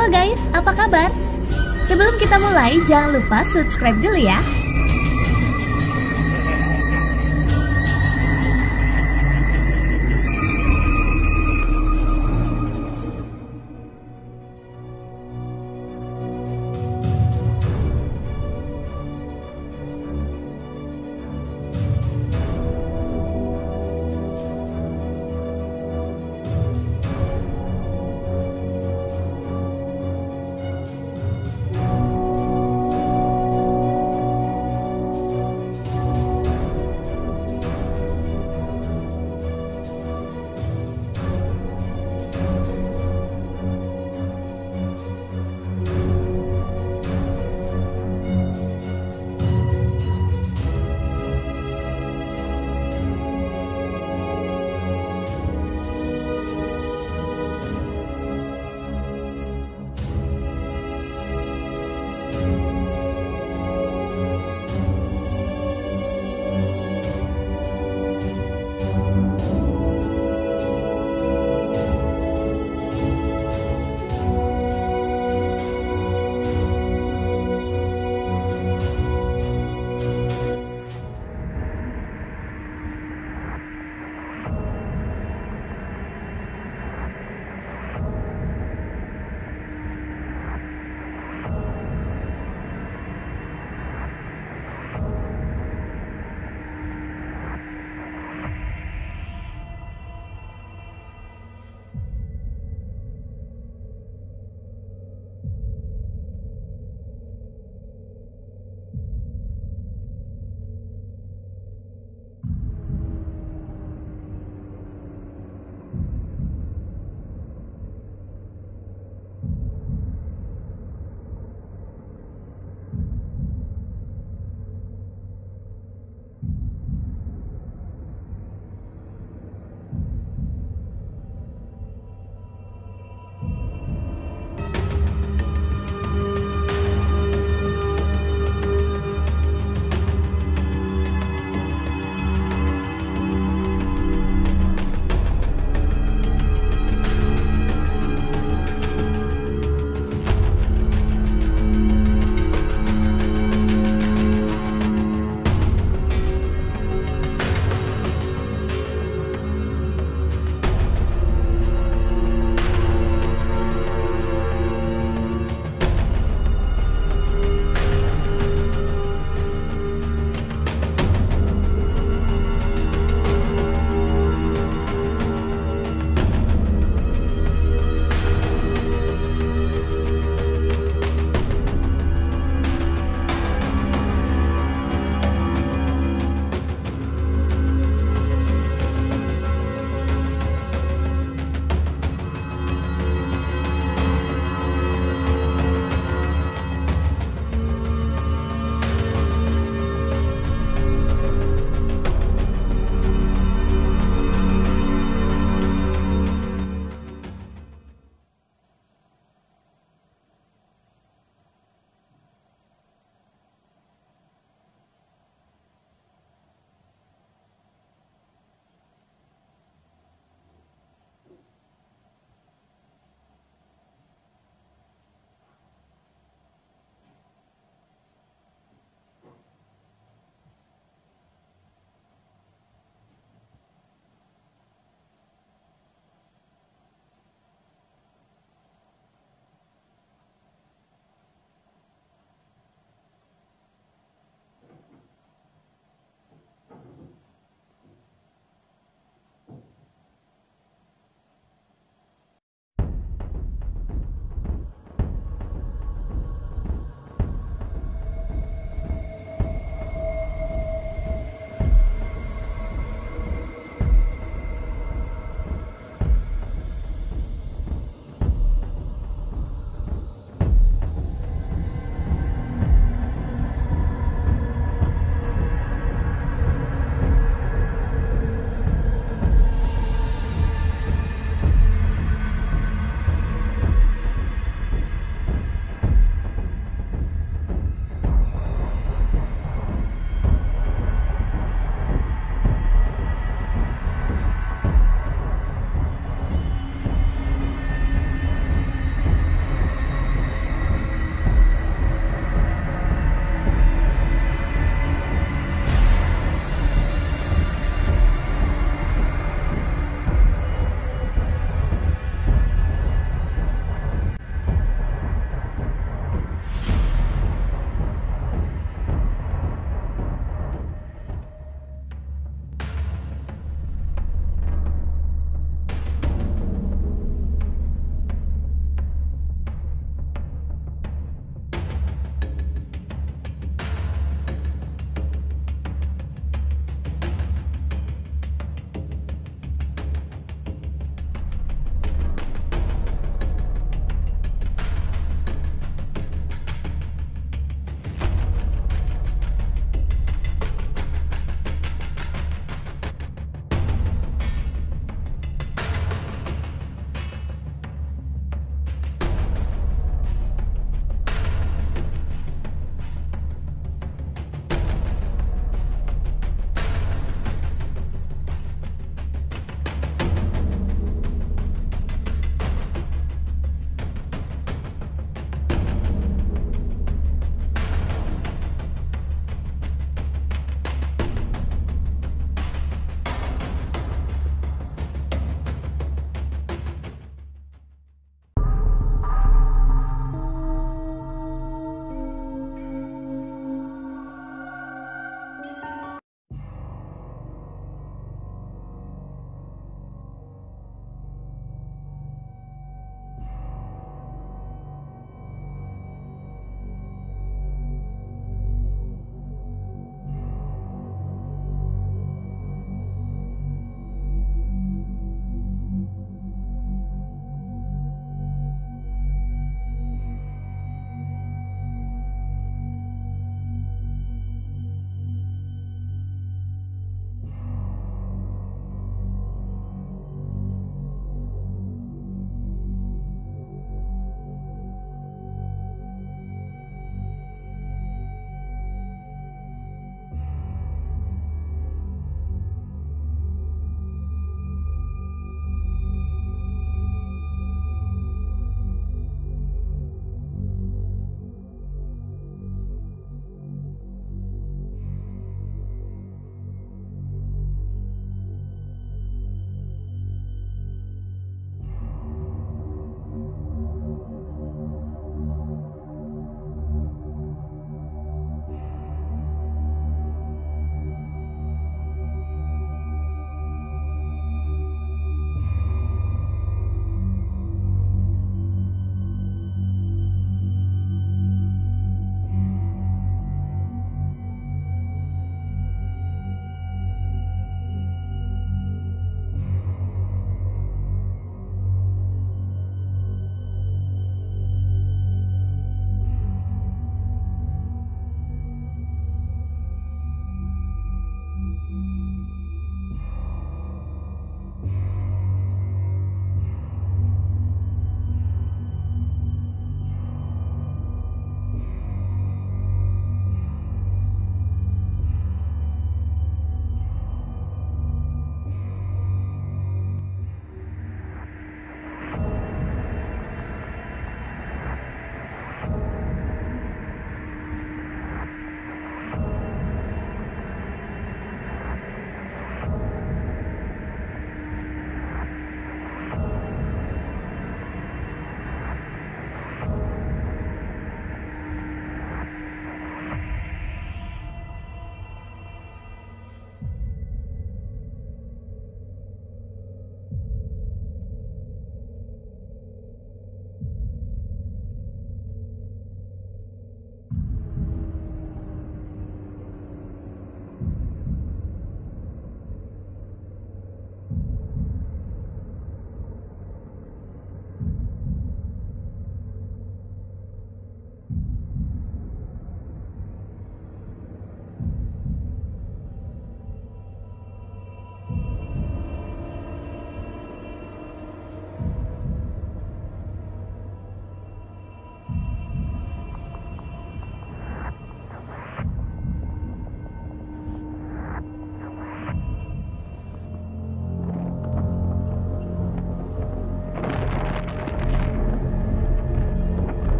Halo guys, apa kabar? Sebelum kita mulai, jangan lupa subscribe dulu ya.